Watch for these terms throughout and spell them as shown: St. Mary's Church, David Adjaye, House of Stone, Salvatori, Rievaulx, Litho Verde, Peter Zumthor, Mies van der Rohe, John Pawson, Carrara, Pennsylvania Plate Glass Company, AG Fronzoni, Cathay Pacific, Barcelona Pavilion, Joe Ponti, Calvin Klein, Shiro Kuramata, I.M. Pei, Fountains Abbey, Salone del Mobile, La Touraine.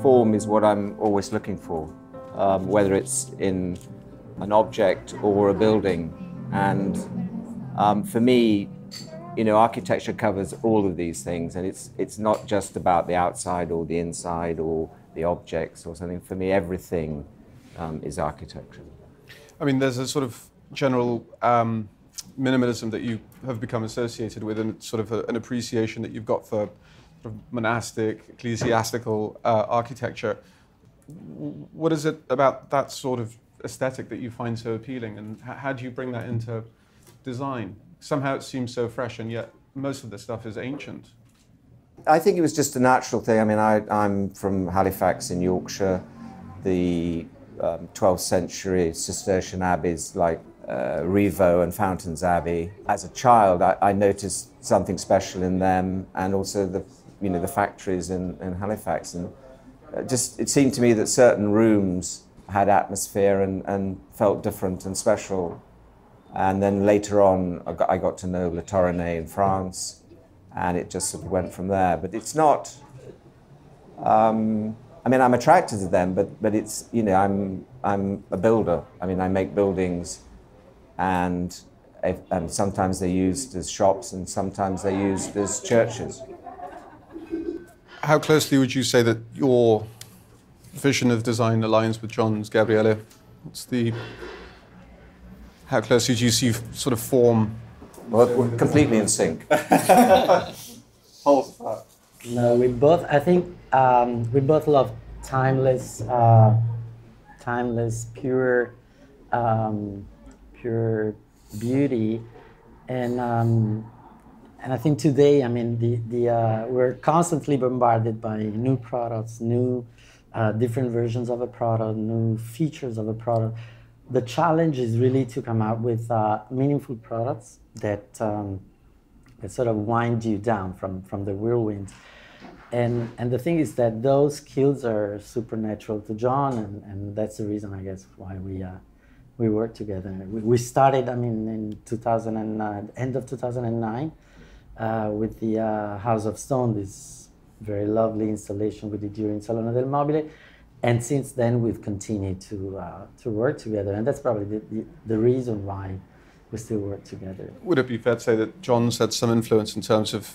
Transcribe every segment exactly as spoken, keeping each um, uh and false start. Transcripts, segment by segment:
form is what I'm always looking for, um, whether it's in an object or a building. And um, for me, you know, architecture covers all of these things, and it's, it's not just about the outside or the inside or the objects or something. For me, everything um, is architecture. I mean, there's a sort of general um, minimalism that you have become associated with, and sort of a, an appreciation that you've got for sort of monastic, ecclesiastical uh, architecture. What is it about that sort of aesthetic that you find so appealing, and how do you bring that into design? Somehow it seems so fresh, and yet most of the stuff is ancient. I think it was just a natural thing. I mean, I, I'm from Halifax in Yorkshire. The um, twelfth century Cistercian abbeys like uh, Rievaulx and Fountains Abbey. As a child, I, I noticed something special in them, and also the, you know, the factories in, in Halifax. And just it seemed to me that certain rooms had atmosphere and, and felt different and special. And then later on, I got, I got to know La Touraine in France, and it just sort of went from there. But it's not, um, I mean, I'm attracted to them, but, but it's, you know, I'm, I'm a builder. I mean, I make buildings, and, if, and sometimes they're used as shops, and sometimes they're used as churches. How closely would you say that your vision of design aligns with John's, Gabriele? What's the... How closely do you see sort of form? Well, we're completely in sync. No, we both. I think um, we both love timeless, uh, timeless, pure, um, pure beauty, and um, and I think today, I mean, the the uh, we're constantly bombarded by new products, new, uh, different versions of a product, new features of a product. The challenge is really to come up with uh, meaningful products that, um, that sort of wind you down from, from the whirlwind. And, and the thing is that those skills are supernatural to John, and, and that's the reason, I guess, why we, uh, we work together. We, we started, I mean, in two thousand nine, end of two thousand nine, uh, with the uh, House of Stone, this very lovely installation we did during Salone del Mobile. And since then, we've continued to, uh, to work together, and that's probably the, the, the reason why we still work together. Would it be fair to say that John's had some influence in terms of,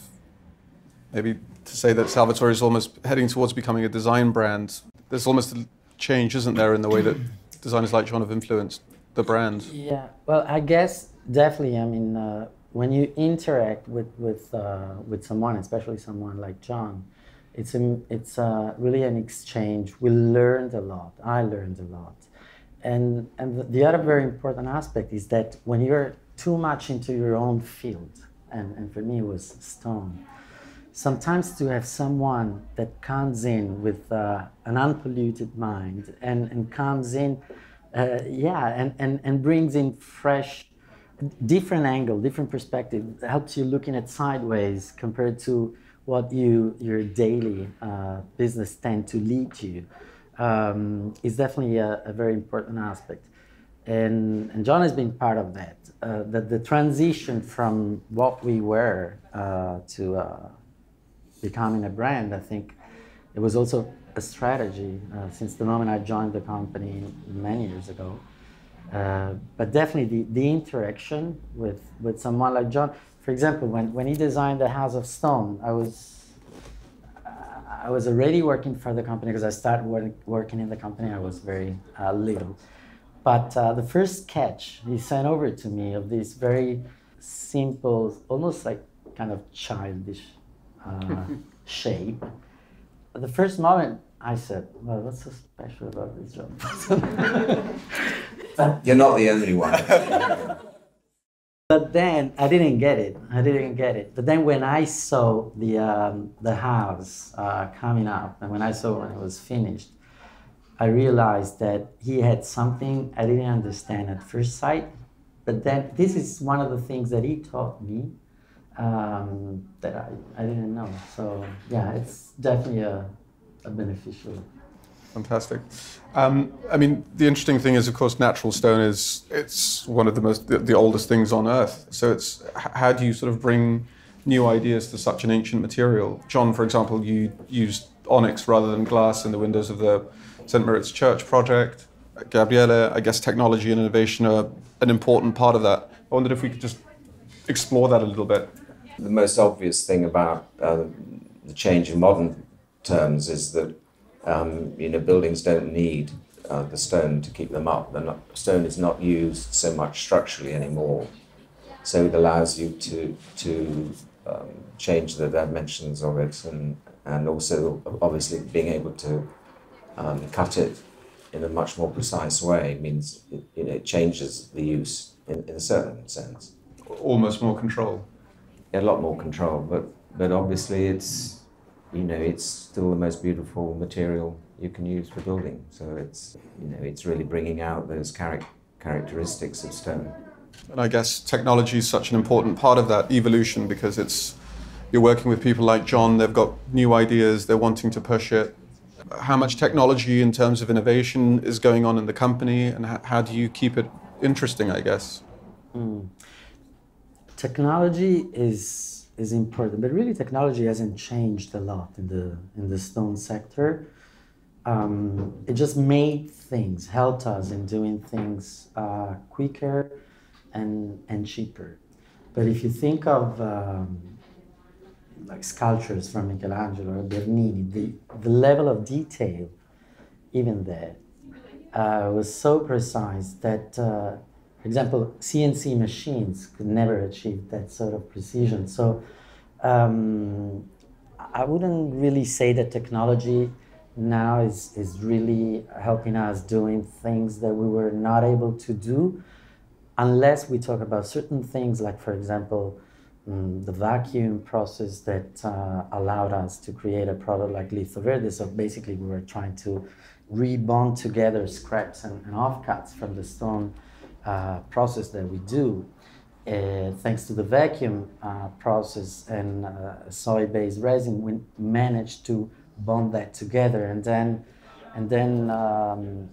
maybe to say that Salvatore is almost heading towards becoming a design brand? There's almost a change, isn't there, in the way that designers like John have influenced the brand? Yeah, well, I guess definitely, I mean, uh, when you interact with, with, uh, with someone, especially someone like John, It's, a, it's a, really an exchange. We learned a lot. I learned a lot. And, and the other very important aspect is that when you're too much into your own field, and, and for me it was stone, sometimes to have someone that comes in with uh, an unpolluted mind and, and comes in, uh, yeah, and, and, and brings in fresh, different angle, different perspective, helps you looking at sideways compared to what you, your daily uh, business tend to lead you, um, is definitely a, a very important aspect. And, and John has been part of that, uh, that the transition from what we were uh, to uh, becoming a brand. I think it was also a strategy uh, since the moment I joined the company many years ago. Uh, but definitely the, the interaction with, with someone like John. For example, when, when he designed the House of Stone, I was, uh, I was already working for the company, because I started work, working in the company, I was very uh, little. But uh, the first sketch he sent over to me of this very simple, almost like kind of childish uh, shape, at the first moment I said, well, what's so special about this job? You're not the only one. But then I didn't get it. I didn't get it. But then when I saw the um, the house uh, coming up, and when I saw when it was finished, I realized that he had something I didn't understand at first sight. But then this is one of the things that he taught me um, that I, I didn't know. So yeah, it's definitely a, a beneficial. Fantastic. Um, I mean, the interesting thing is, of course, natural stone is, it's one of the most, the, the oldest things on earth. So it's, how do you sort of bring new ideas to such an ancient material? John, for example, you used onyx rather than glass in the windows of the Saint Mary's Church project. Gabriele, I guess technology and innovation are an important part of that. I wondered if we could just explore that a little bit. The most obvious thing about uh, the change in modern terms is that um, you know, buildings don't need uh, the stone to keep them up. Not, stone is not used so much structurally anymore. So it allows you to, to um, change the dimensions of it, and, and also obviously being able to um, cut it in a much more precise way means it, you know, it changes the use in, in a certain sense. Almost more control. A lot more control, but, but obviously it's, you know, it's still the most beautiful material you can use for building. So it's, you know, it's really bringing out those char- characteristics of stone. And I guess technology is such an important part of that evolution, because it's, you're working with people like John, they've got new ideas, they're wanting to push it. How much technology in terms of innovation is going on in the company, and how do you keep it interesting, I guess? Mm. Technology is, is important, but really technology hasn't changed a lot in the, in the stone sector. Um, it just made things, helped us in doing things uh, quicker and, and cheaper. But if you think of um, like sculptures from Michelangelo or Bernini, the, the level of detail, even there, uh, was so precise that uh, for example, C N C machines could never achieve that sort of precision. So um, I wouldn't really say that technology now is, is really helping us doing things that we were not able to do, unless we talk about certain things like, for example, um, the vacuum process that uh, allowed us to create a product like Litho Verde. So basically we were trying to rebond together scraps and, and offcuts from the stone Uh, process that we do, uh, thanks to the vacuum uh, process and uh, soy-based resin, we managed to bond that together, and then, and then um,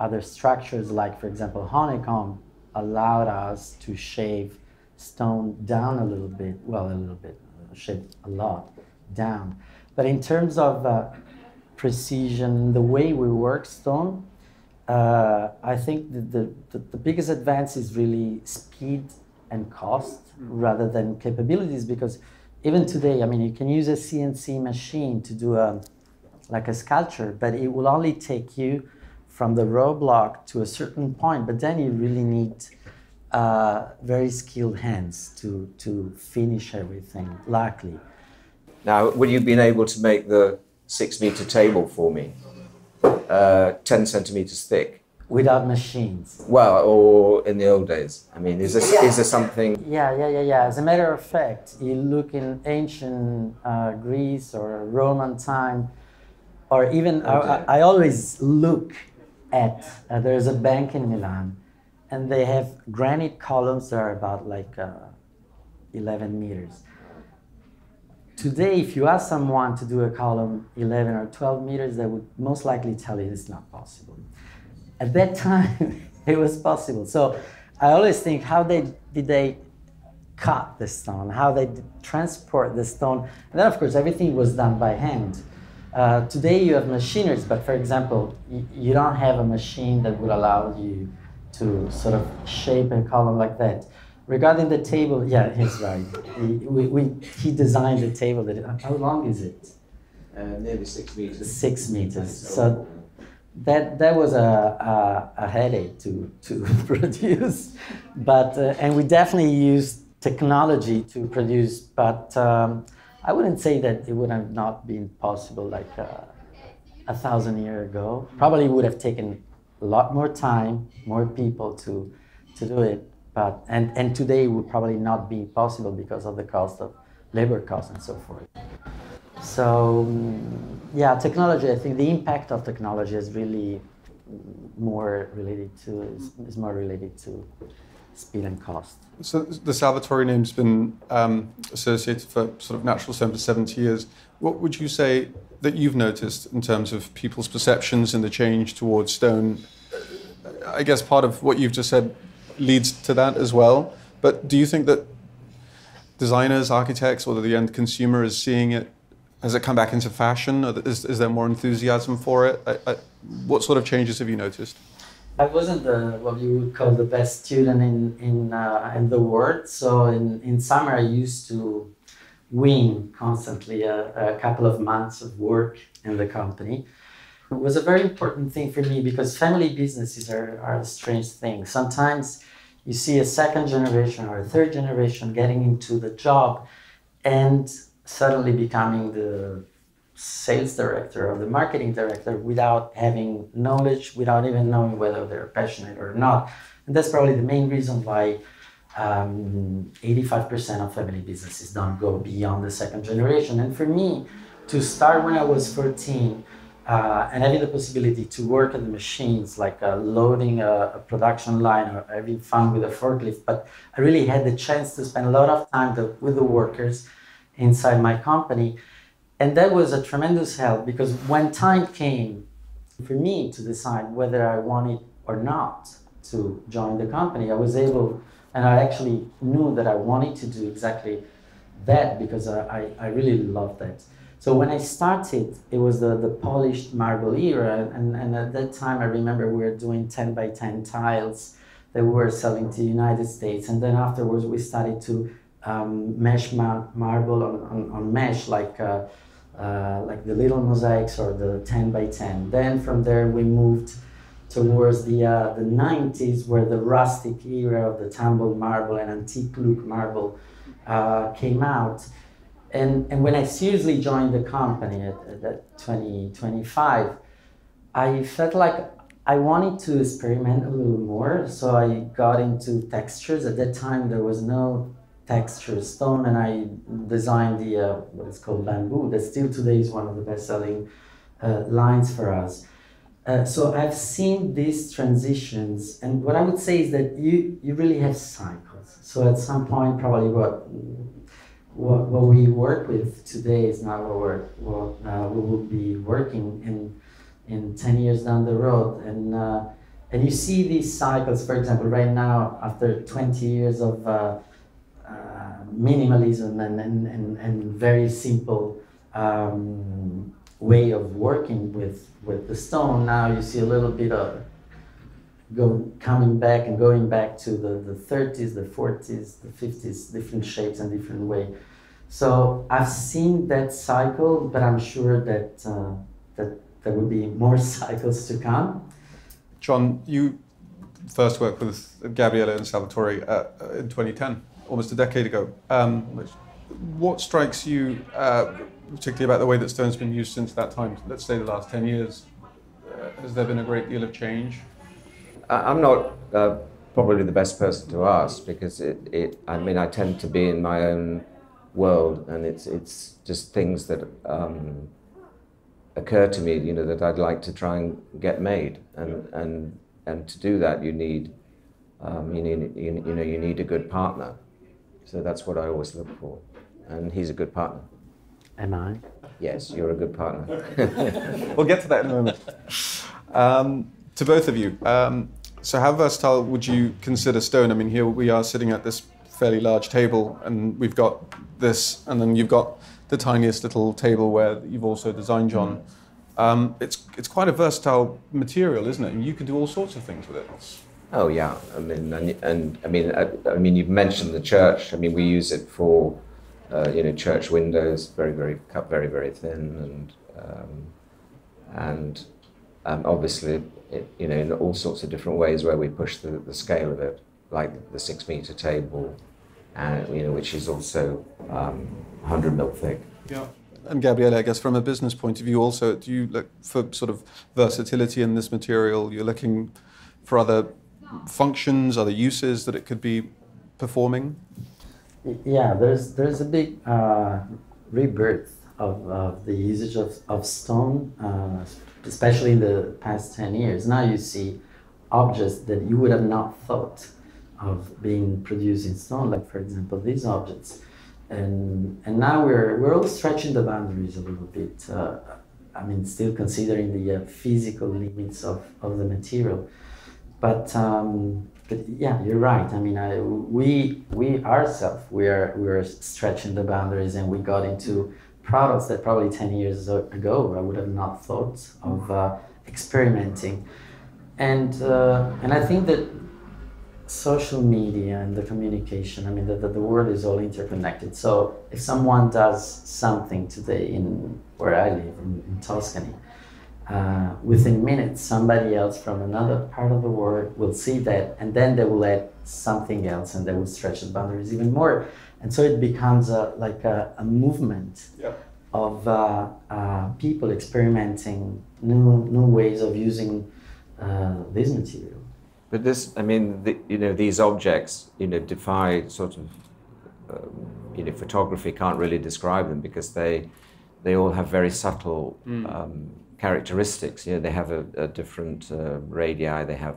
other structures like, for example, honeycomb allowed us to shave stone down a little bit, well, a little bit, uh, shave a lot down. But in terms of uh, precision, the way we work stone, Uh, I think the, the, the biggest advance is really speed and cost rather than capabilities, because even today, I mean, you can use a C N C machine to do a, like a sculpture, but it will only take you from the raw block to a certain point, but then you really need uh, very skilled hands to, to finish everything, luckily. Now, would you have been able to make the six meter table for me? Uh, ten centimeters thick. Without machines? Well, or in the old days. I mean, is this, yeah. is this something... Yeah, yeah, yeah, yeah. As a matter of fact, you look in ancient uh, Greece or Roman time, or even, okay. I, I always look at, uh, there's a bank in Milan, and they have granite columns that are about like uh, eleven meters. Today, if you ask someone to do a column eleven or twelve meters, they would most likely tell you it's not possible. At that time, it was possible. So I always think, how they, did they cut the stone? How they did transport the stone? And then, of course, everything was done by hand. Uh, today, you have machineries, but for example, you, you don't have a machine that would allow you to sort of shape a column like that. Regarding the table, yeah, he's right. He, we, we, he designed the table. That, how long is it? Uh, nearly six meters. Six meters. So that that was a, a, a headache to, to produce. But uh, and we definitely used technology to produce, but um, I wouldn't say that it would have not been possible like uh, a thousand years ago. Probably would have taken a lot more time, more people to, to do it. But, and, and today would probably not be possible because of the cost of labor costs and so forth. So, yeah, technology, I think the impact of technology is really more related to, is more related to speed and cost. So the Salvatori name's been um, associated for sort of natural stone for seventy years. What would you say that you've noticed in terms of people's perceptions and the change towards stone? I guess part of what you've just said leads to that as well, but do you think that designers, architects, or the end consumer is seeing it Has it come back into fashion? Is, is there more enthusiasm for it? I, I, what sort of changes have you noticed? I wasn't the, what you would call the best student in, in, uh, in the world. So in, in summer, I used to win constantly a, a couple of months of work in the company. It was a very important thing for me because family businesses are, are a strange thing. Sometimes you see a second generation or a third generation getting into the job and suddenly becoming the sales director or the marketing director without having knowledge, without even knowing whether they're passionate or not. And that's probably the main reason why um, eighty-five percent of family businesses don't go beyond the second generation. And for me, to start when I was fourteen uh, and having the possibility to work at the machines, like uh, loading a, a production line or having fun with a forklift, but I really had the chance to spend a lot of time to, with the workers inside my company. And that was a tremendous help, because when time came for me to decide whether I wanted or not to join the company, I was able, and I actually knew that I wanted to do exactly that, because I, I, I really loved that. So when I started, it was the, the polished marble era. And, and at that time, I remember we were doing ten by ten tiles that we were selling to the United States. And then afterwards, we started to Um, mesh mar marble on, on, on mesh, like uh, uh, like the little mosaics or the ten by ten. Then from there we moved towards the uh, the nineties, where the rustic era of the tumbled marble and antique look marble uh, came out. And and when I seriously joined the company at, at twenty, twenty-five, I felt like I wanted to experiment a little more. So I got into textures. At that time there was no texture stone, and I designed the uh, what is called bamboo, that still today is one of the best-selling uh, lines for us. Uh, so I've seen these transitions, and what I would say is that you you really have cycles. So at some point, probably what what, what we work with today is not what we're, what uh, we will be working in in ten years down the road, and uh, and you see these cycles. For example, right now, after twenty years of uh, minimalism and, and, and, and very simple um, way of working with, with the stone. Now you see a little bit of go, coming back and going back to the, the thirties, the forties, the fifties, different shapes and different way. So I've seen that cycle, but I'm sure that, uh, that there will be more cycles to come. John, you first worked with Gabriella and Salvatore uh, in twenty ten. Almost a decade ago. Um, what strikes you uh, particularly about the way that stone's been used since that time, let's say the last ten years? Uh, has there been a great deal of change? I'm not uh, probably the best person to ask, because it, it, I mean, I tend to be in my own world, and it's, it's just things that um, occur to me, you know, that I'd like to try and get made. And, and, and to do that, you need, um, you need, you, you know, you need a good partner. So that's what I always look for. And he's a good partner. Am I? Yes, you're a good partner. We'll get to that in a moment. Um, to both of you, um, so how versatile would you consider stone? I mean, here we are sitting at this fairly large table, and we've got this, and then you've got the tiniest little table where you've also designed, John. Mm. Um, it's, it's quite a versatile material, isn't it? And you can do all sorts of things with it. Oh yeah, I mean, and, and I mean, I, I mean, you've mentioned the church. I mean, we use it for, uh, you know, church windows, very, very cut, very, very thin, and um, and um, obviously, it, you know, in all sorts of different ways where we push the, the scale of it, like the six-meter table, and you know, which is also um, one hundred mil thick. Yeah. And Gabriella, I guess from a business point of view, also, do you look for sort of versatility in this material? You're looking for other functions, other uses that it could be performing? Yeah, there's there's a big uh, rebirth of, of the usage of, of stone, uh, especially in the past ten years. Now you see objects that you would have not thought of being produced in stone, like for example these objects. And and now we're we're all stretching the boundaries a little bit. Uh, I mean, still considering the uh, physical limits of, of the material. But, um, but yeah, you're right. I mean, I, we we ourselves we are we are stretching the boundaries, and we got into products that probably ten years ago I would have not thought of uh, experimenting. And, uh, and I think that social media and the communication, I mean, the, the, the world is all interconnected. So if someone does something today in where I live, in, in Tuscany, uh, within minutes, somebody else from another part of the world will see that, and then they will add something else, and they will stretch the boundaries even more. And so it becomes a, like a, a movement yeah. of uh, uh, people experimenting new, new ways of using uh, this material. But this, I mean, the, you know, these objects, you know, defy sort of, um, you know, photography can't really describe them because they, they all have very subtle mm. um, characteristics. You know, they have a, a different uh, radii, they have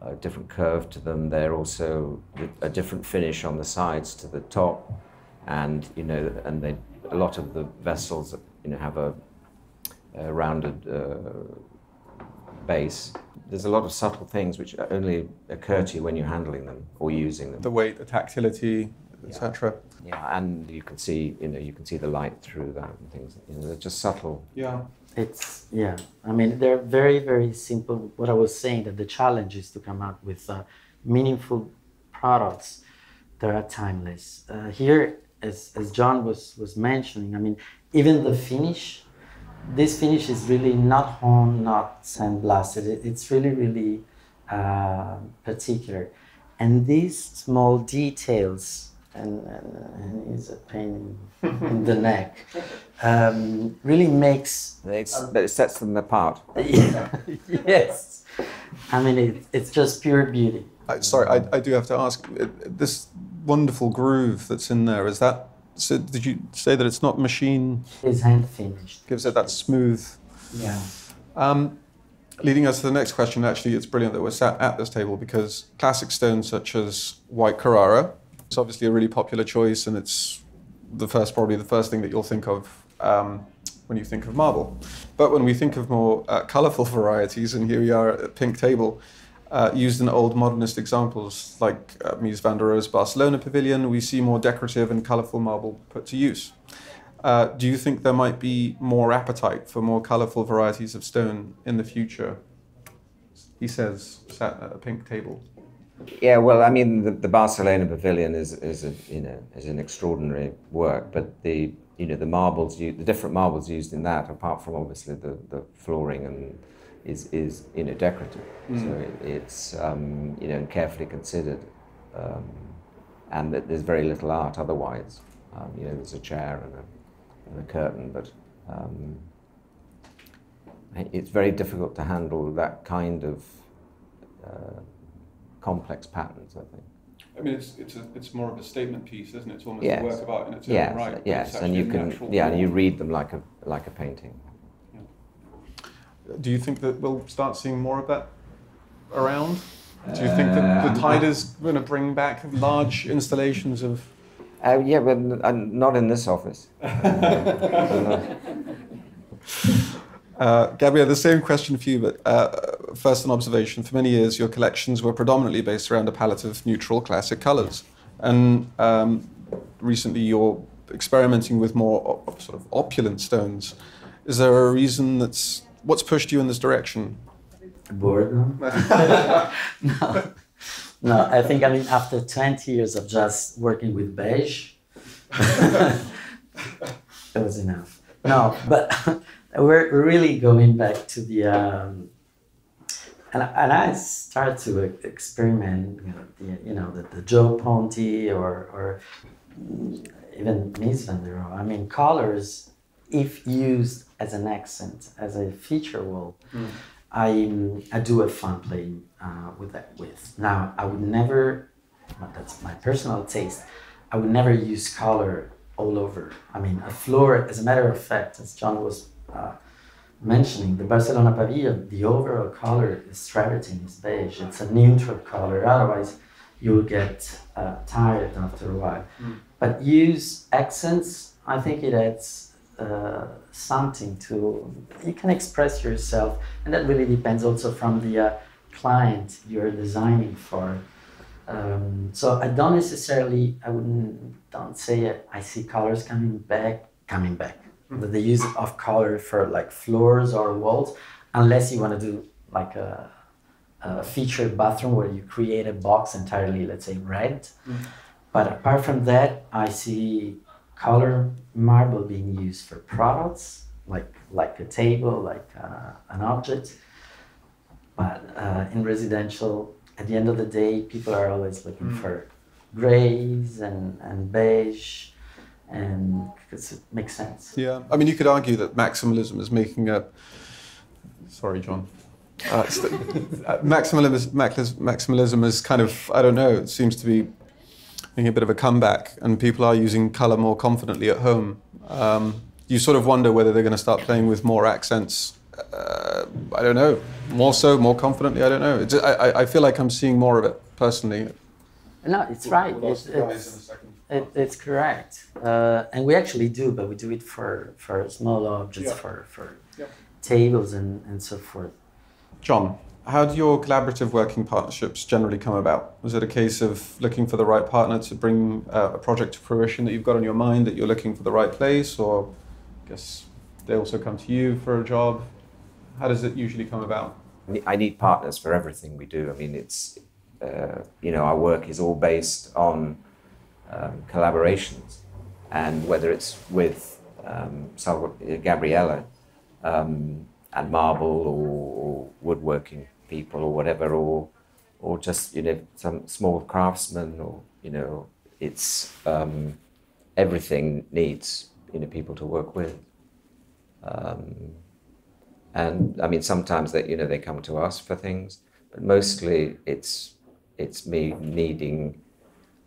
a different curve to them. They're also a different finish on the sides to the top, and you know, and they, a lot of the vessels, you know, have a, a rounded uh, base. There's a lot of subtle things which only occur to you when you're handling them or using them. The weight, the tactility, et cetera. Yeah. yeah, and you can see, you know, you can see the light through that and things. You know, they're just subtle. Yeah, it's yeah. I mean, they're very, very simple. What I was saying, that the challenge is to come up with uh, meaningful products that are timeless. Uh, here, as as John was was mentioning, I mean, even the finish. This finish is really not honed, not sandblasted. It, it's really, really uh, particular. And these small details, and, and, and it's a pain in the neck, um, really makes... It's, uh, it sets them apart. Yeah, yes. I mean, it, it's just pure beauty. I, sorry, I, I do have to ask, this wonderful groove that's in there, is that... So did you say that it's not machine? It's hand finished. Gives it that smooth. Yeah. Um, leading us to the next question, actually, it's brilliant that we're sat at this table because classic stones such as white Carrara, it's obviously a really popular choice, and it's the first, probably the first thing that you'll think of um, when you think of marble. But when we think of more uh, colourful varieties, and here we are at a pink table, Uh, used in old modernist examples like uh, Mies van der Rohe's Barcelona Pavilion, we see more decorative and colourful marble put to use. Uh, do you think there might be more appetite for more colourful varieties of stone in the future? He says, sat at a pink table. Yeah, well, I mean, the, the Barcelona Pavilion is is a, you know, is an extraordinary work, but the you know the marbles, the different marbles used in that, apart from obviously the the flooring and is is you know decorative, mm. so it, it's um, you know carefully considered, um, and that there's very little art otherwise. Um, you know, there's a chair and a, and a curtain, but um, it's very difficult to handle that kind of uh, complex patterns, I think. I mean, it's it's a, it's more of a statement piece, isn't it? It's almost yes. a work of art in its own yes. right. Yes, yes, and you can yeah, form. you read them like a like a painting. Do you think that we'll start seeing more of that around? Do you think that the tide is going to bring back large installations of... Uh, yeah, but not in this office. uh, Gabriel, the same question for you, but uh, first an observation. For many years, your collections were predominantly based around a palette of neutral classic colours. And um, recently, you're experimenting with more op sort of opulent stones. Is there a reason that's... What's pushed you in this direction? Boredom? no. No, I think, I mean, after twenty years of just working with beige, that was enough. No, but we're really going back to the... Um, and, and I start to experiment, you know, the, you know, the, the Joe Ponti or, or even Mies van der Rohe. I mean, colors, if used as an accent, as a feature wall, mm. I I do have fun playing uh, with that. With now, I would never. Well, that's my personal taste. I would never use color all over. I mean, a floor. As a matter of fact, as John was uh, mentioning, the Barcelona Pavilion, the overall color is travertine, is beige. It's a neutral color. Otherwise, you'll get uh, tired after a while. Mm. But use accents. I think it adds. Uh, something to you can express yourself, and that really depends also from the uh, client you're designing for. Um, so I don't necessarily I wouldn't don't say it. I see colors coming back coming back but they use it off color for like floors or walls, unless you want to do like a, a featured bathroom where you create a box entirely, let's say red. Mm. But apart from that, I see color marble being used for products, like like a table, like uh, an object. But uh, in residential, at the end of the day, people are always looking mm. for grays and, and beige, and it makes sense. Yeah, I mean, you could argue that maximalism is making a... Sorry, John. Uh, maximalism, is, maximalism is kind of, I don't know, it seems to be making a bit of a comeback, and people are using colour more confidently at home. Um, you sort of wonder whether they're going to start playing with more accents. Uh, I don't know, more so, more confidently, I don't know. It's, I, I feel like I'm seeing more of it, personally. No, it's right. We'll it's, it's, it, it's correct. Uh, and we actually do, but we do it for, for small objects, yeah. for, for yeah. tables and, and so forth. John, how do your collaborative working partnerships generally come about? Was it a case of looking for the right partner to bring uh, a project to fruition that you've got on your mind, that you're looking for the right place, or I guess they also come to you for a job? How does it usually come about? I need partners for everything we do. I mean, it's, uh, you know, our work is all based on um, collaborations. And whether it's with um, Gabriella um, and marble or, or woodworking people or whatever, or, or just, you know, some small craftsmen or, you know, it's um, everything needs, you know, people to work with. Um, And I mean, sometimes that you know they come to us for things, but mostly it's it's me needing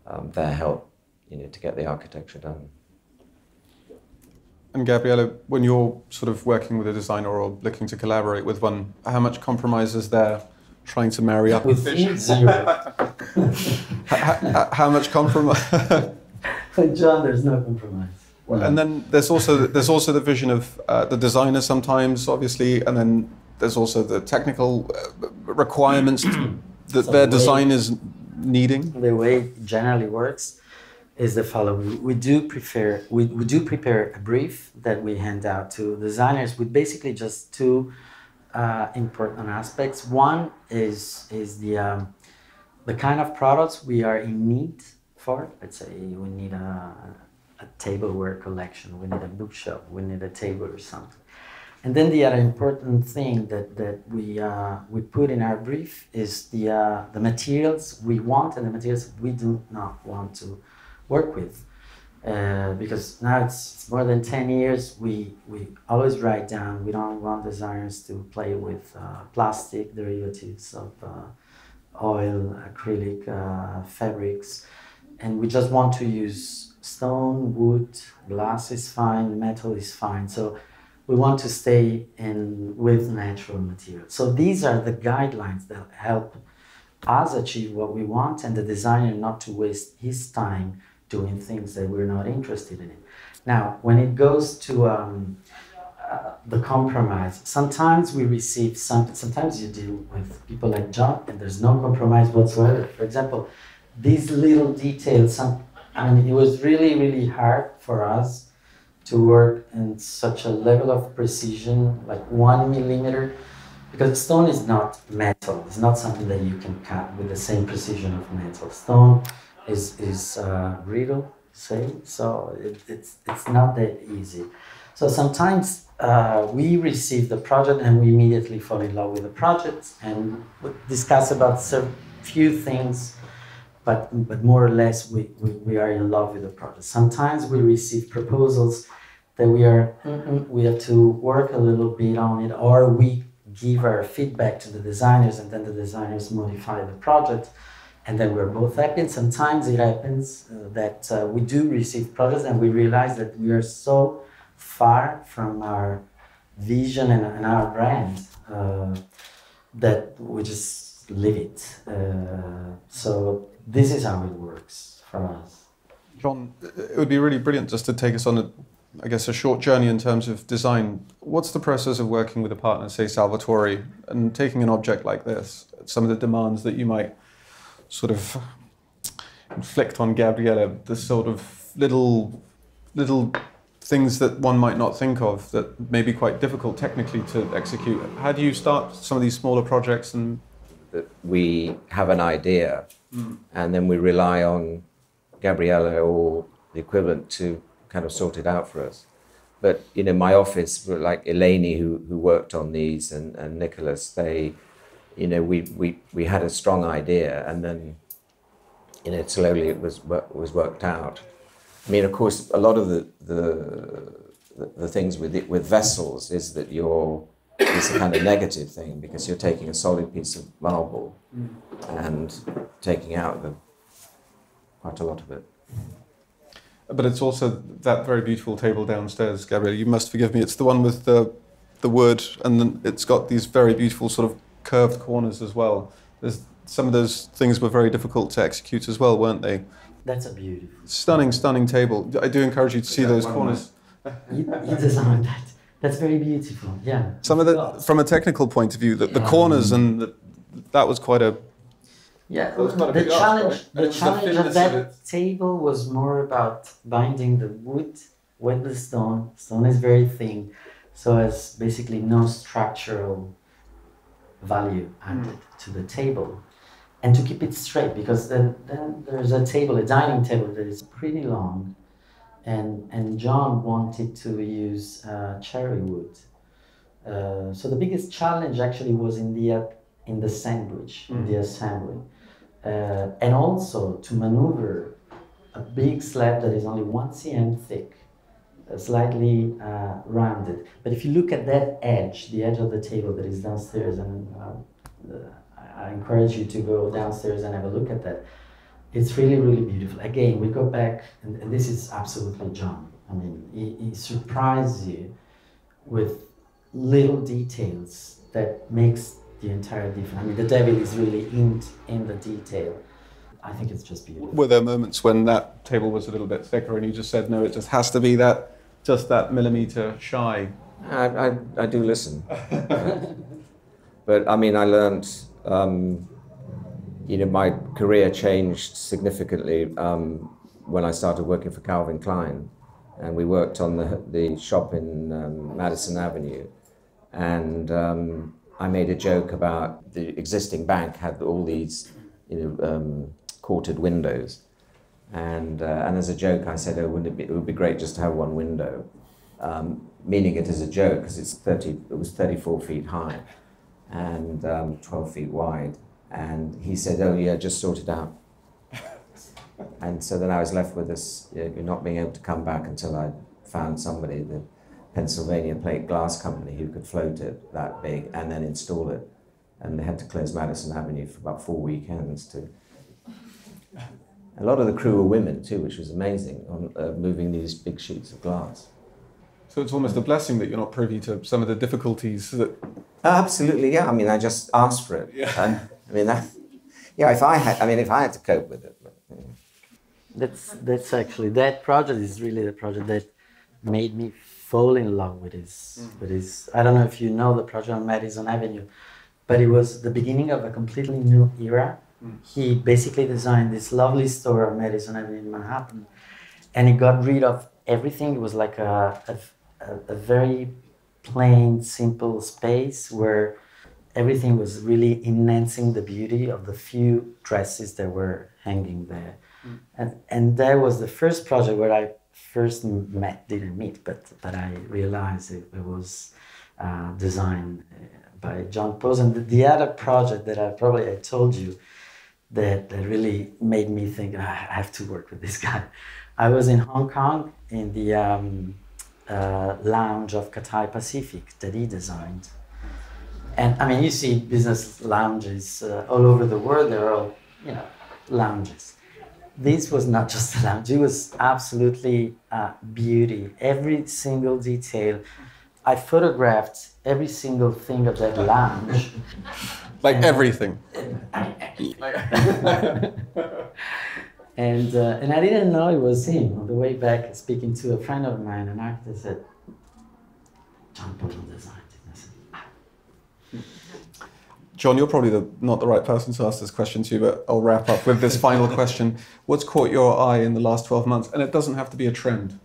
um, their help, you know, to get the architecture done. And Gabriella, when you're sort of working with a designer or looking to collaborate with one, how much compromise is there trying to marry up with visions? how, how much compromise? John, there's no compromise. Well, and then there's also there's also the vision of uh, the designer sometimes, obviously, and then there's also the technical requirements that so their the design is needing. The way it generally works is the following: we do prepare we, we do prepare a brief that we hand out to designers with basically just two uh, important aspects. One is is the um, the kind of products we are in need for. Let's say we need a a tableware collection, we need a bookshelf, we need a table or something. And then the other important thing that, that we, uh, we put in our brief is the, uh, the materials we want and the materials we do not want to work with. Uh, because now it's, it's more than ten years, we, we always write down, we don't want designers to play with uh, plastic derivatives of uh, oil, acrylic, uh, fabrics. And we just want to use stone, wood, glass is fine, metal is fine. So we want to stay in with natural materials. So these are the guidelines that help us achieve what we want and the designer not to waste his time doing things that we're not interested in. Now, when it goes to um, uh, the compromise, sometimes we receive some, sometimes you deal with people like John and there's no compromise whatsoever. For example, these little details, some, I mean, it was really, really hard for us to work in such a level of precision, like one millimeter, because stone is not metal. It's not something that you can cut with the same precision of metal. Stone is, is uh, brittle, say, so it, it's, it's not that easy. So sometimes uh, we receive the project and we immediately fall in love with the project and we discuss about a few things. But, but more or less, we, we, we are in love with the project. Sometimes we receive proposals that we are, mm-mm, we have to work a little bit on it, or we give our feedback to the designers and then the designers modify the project and then we're both happy. And sometimes it happens uh, that uh, we do receive projects and we realize that we are so far from our vision and, and our brand uh, that we just leave it. Uh, so. This is how it works for us. John, it would be really brilliant just to take us on, a, I guess, a short journey in terms of design. What's the process of working with a partner, say Salvatori, and taking an object like this? Some of the demands that you might sort of inflict on Gabriella, the sort of little, little things that one might not think of that may be quite difficult technically to execute. How do you start some of these smaller projects? And we have an idea, mm. and then we rely on Gabriella or the equivalent to kind of sort it out for us. But, you know, my office, like Eleni, who, who worked on these, and, and Nicholas, they, you know, we, we, we had a strong idea, and then, you know, slowly it was, was worked out. I mean, of course, a lot of the, the, the things with, it, with vessels is that you're, it's a kind of negative thing, because you're taking a solid piece of marble and taking out the, quite a lot of it. But it's also that very beautiful table downstairs, Gabrielle. You must forgive me. It's the one with the, the wood, and then it's got these very beautiful sort of curved corners as well. There's, some of those things were very difficult to execute as well, weren't they? That's a beautiful, stunning, stunning table. I do encourage you to see yeah, those corners. You, you designed that. That's very beautiful. Yeah. Some of the, from a technical point of view, the, the yeah. corners and the, that was quite a. Yeah, the, the challenge, art, right? the challenge the of that of table was more about binding the wood with the stone. Stone is very thin, so it's basically no structural value added mm. to the table. And to keep it straight, because then, then there's a table, a dining table that is pretty long, and, and John wanted to use uh, cherry wood. Uh, so the biggest challenge actually was in the, uh, in the sandwich, mm. in the assembly. Uh, and also to maneuver a big slab that is only one centimeter thick, uh, slightly uh, rounded. But if you look at that edge, the edge of the table that is downstairs, and uh, the, I encourage you to go downstairs and have a look at that. It's really, really beautiful. Again, we go back, and, and this is absolutely John. I mean, he, he surprises you with little details that makes the entire difference. I mean, the devil is really in, in the detail. I think it's just beautiful. Were there moments when that table was a little bit thicker and you just said, no, it just has to be that, just that millimeter shy? I, I, I do listen. But I mean, I learned. Um, you know, my career changed significantly um, when I started working for Calvin Klein, and we worked on the, the shop in um, Madison Avenue, and um, I made a joke about the existing bank had all these, you know, um, quartered windows, and, uh, and as a joke I said, oh, wouldn't it, be, it would be great just to have one window, um, meaning it as a joke, because it's thirty, it was thirty-four feet high. And um, twelve feet wide, and he said, "Oh yeah, just sort it out." And so then I was left with this, you know, not being able to come back until I found somebody, the Pennsylvania Plate Glass Company, who could float it that big and then install it. And they had to close Madison Avenue for about four weekends. To a lot of the crew were women too, which was amazing, on uh, moving these big sheets of glass. So it's almost a blessing that you're not privy to some of the difficulties that. Absolutely, yeah. I mean, I just asked for it. Yeah. And, I mean, that, yeah. If I had, I mean, if I had to cope with it. But, yeah. That's that's actually that project is really the project that made me fall in love with this. Mm. With this, I don't know if you know the project on Madison Avenue, but it was the beginning of a completely new era. Mm. He basically designed this lovely store on Madison Avenue in Manhattan, and he got rid of everything. It was like a a, a very plain, simple space where everything was really enhancing the beauty of the few dresses that were hanging there. Mm. And, and that was the first project where I first met, didn't meet, but, but I realized it, it was uh, designed by John Pawson. The, the other project that I probably I told you that, that really made me think, I have to work with this guy. I was in Hong Kong in the um, Uh, lounge of Cathay Pacific that he designed. And I mean, you see business lounges uh, all over the world, they're all, you know, lounges. This was not just a lounge, it was absolutely uh, beauty, every single detail. I photographed every single thing of that lounge. Like everything. I, I, And, uh, and I didn't know it was him. On the way back, speaking to a friend of mine, an architect, said, John Pawson designed it. I said, ah. John, you're probably the, not the right person to ask this question to, but I'll wrap up with this final question. What's caught your eye in the last twelve months? And it doesn't have to be a trend.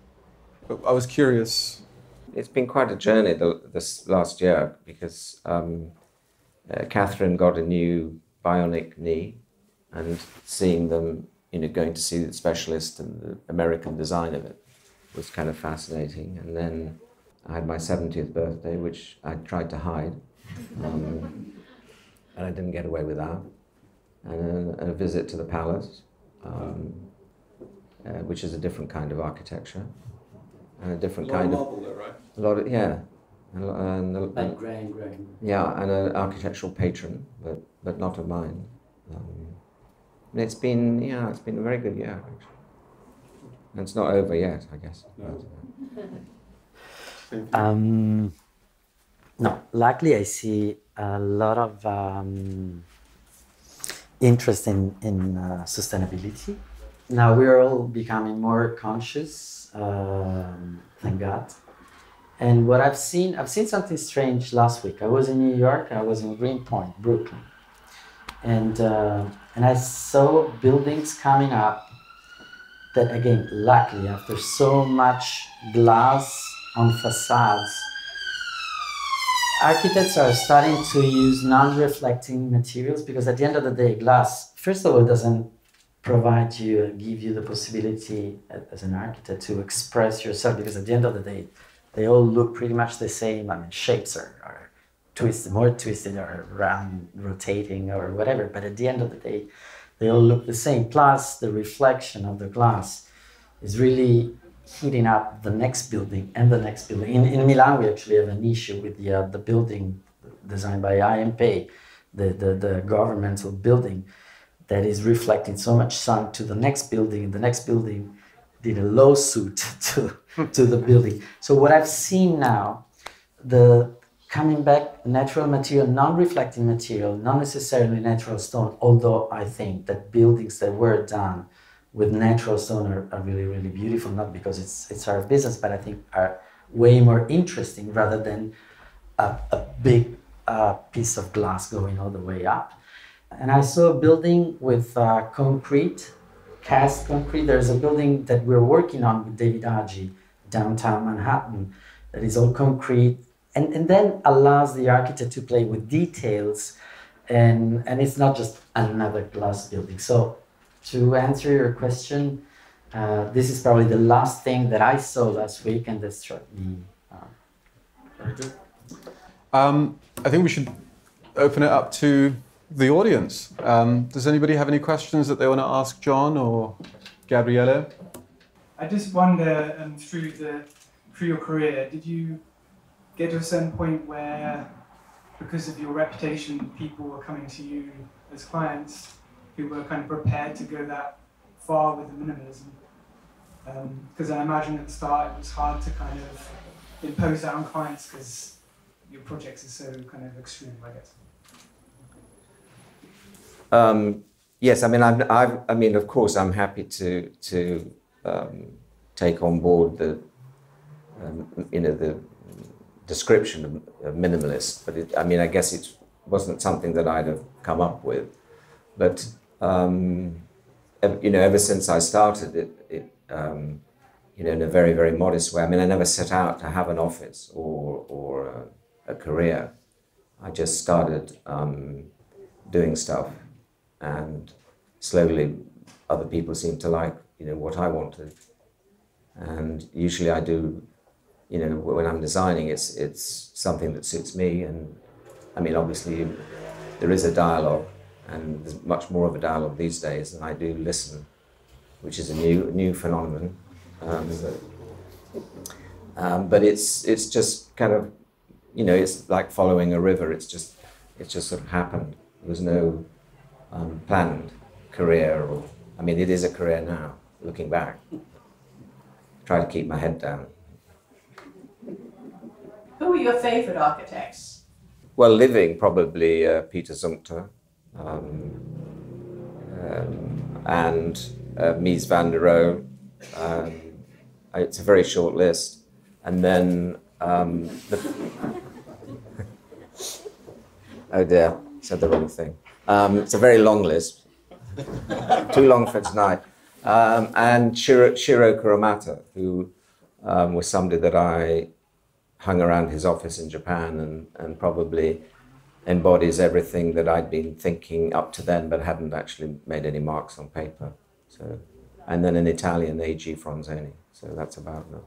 But I was curious. It's been quite a journey the, this last year because um, uh, Catherine got a new bionic knee, and seeing them, you know, going to see the specialist and the American design of it was kind of fascinating. And then I had my seventieth birthday, which I tried to hide, um, and I didn't get away with that. And a, a visit to the palace, um, uh, which is a different kind of architecture. And a different a lot kind of, marble there, right? A lot of, yeah, and, and, and, like grain, grain. Yeah, and an architectural patron, but but not of mine. Um, and it's been, yeah, it's been a very good year actually, and it's not over yet, I guess. No. But, uh, um, no, luckily I see a lot of um, interest in in uh, sustainability. Now we're all becoming more conscious. Um, thank God. And what I've seen, I've seen something strange last week. I was in New York, I was in Greenpoint, Brooklyn. And, uh, and I saw buildings coming up that, again, luckily, after so much glass on facades, architects are starting to use non-reflecting materials, because at the end of the day, glass, first of all, doesn't provide you and give you the possibility as an architect to express yourself, because at the end of the day, they all look pretty much the same. I mean, shapes are, are twisted, more twisted or round, rotating or whatever, but at the end of the day, they all look the same. Plus, the reflection of the glass is really heating up the next building and the next building. In, in Milan, we actually have an issue with the, uh, the building designed by I M Pei, the, the, the governmental building, that is reflecting so much sun to the next building. The next building did a lawsuit to, to the building. So what I've seen now, the coming back natural material, non-reflecting material, not necessarily natural stone, although I think that buildings that were done with natural stone are, are really, really beautiful, not because it's, it's our business, but I think are way more interesting rather than a, a big uh, piece of glass going all the way up. And I saw a building with uh, concrete, cast concrete. There's a building that we're working on with David Adjaye, downtown Manhattan, that is all concrete, and, and then allows the architect to play with details, and, and it's not just another glass building. So to answer your question, uh, this is probably the last thing that I saw last week and that struck me. Very good. Um, I think we should open it up to the audience. Um, does anybody have any questions that they want to ask John or Gabriele? I just wonder, um, through the through your career, did you get to a certain point where, because of your reputation, people were coming to you as clients who were kind of prepared to go that far with the minimalism? Because um, I imagine at the start it was hard to kind of impose that on clients because your projects are so kind of extreme, I guess. Um, yes, I mean, I've, I've, I mean, of course, I'm happy to to um, take on board the um, you know the description of, of minimalist, but it, I mean, I guess it wasn't something that I'd have come up with. But um, you know, ever since I started, it, it um, you know, in a very very modest way. I mean, I never set out to have an office or or a, a career. I just started um, doing stuff. And slowly, other people seem to like, you know, what I wanted. And usually, I do, you know, when I'm designing, it's it's something that suits me. And I mean, obviously, there is a dialogue, and there's much more of a dialogue these days. And I do listen, which is a new new phenomenon. Um, but, um, but it's it's just kind of, you know, it's like following a river. It's just it's just sort of happened. There was no Um, planned career, or I mean, it is a career now, looking back. Try to keep my head down. Who are your favorite architects? Well, living, probably uh, Peter Zumthor, um, um, and uh, Mies van der Rohe. Um, it's a very short list. And then, um, the oh dear, said the wrong thing. Um, it's a very long list, too long for tonight. Um, and Shiro, Shiro Kuramata, who um, was somebody that I hung around his office in Japan and, and probably embodies everything that I'd been thinking up to then, but hadn't actually made any marks on paper. So, and then an Italian, A G Fronzoni. So that's about it.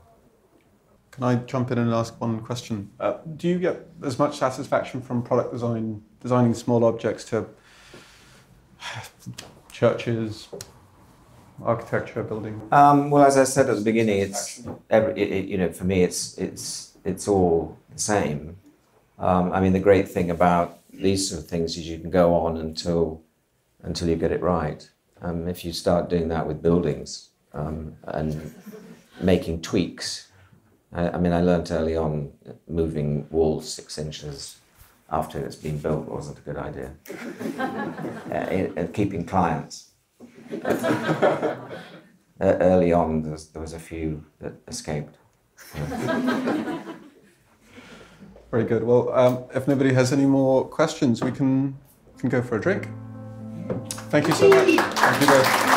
Can I jump in and ask one question? Uh, do you get as much satisfaction from product design, designing small objects to churches, architecture, building? Um, well, as I said at the beginning, it's every, it, you know, for me, it's it's it's all the same. Um, I mean, the great thing about these sort of things is you can go on until until you get it right. Um, if you start doing that with buildings um, and making tweaks. I, I mean, I learned early on moving walls six inches after it's been built wasn't a good idea. uh, and keeping clients. uh, early on, there was, there was a few that escaped. Very good. Well, um, if nobody has any more questions, we can, can go for a drink. Thank you so much. Thank you both.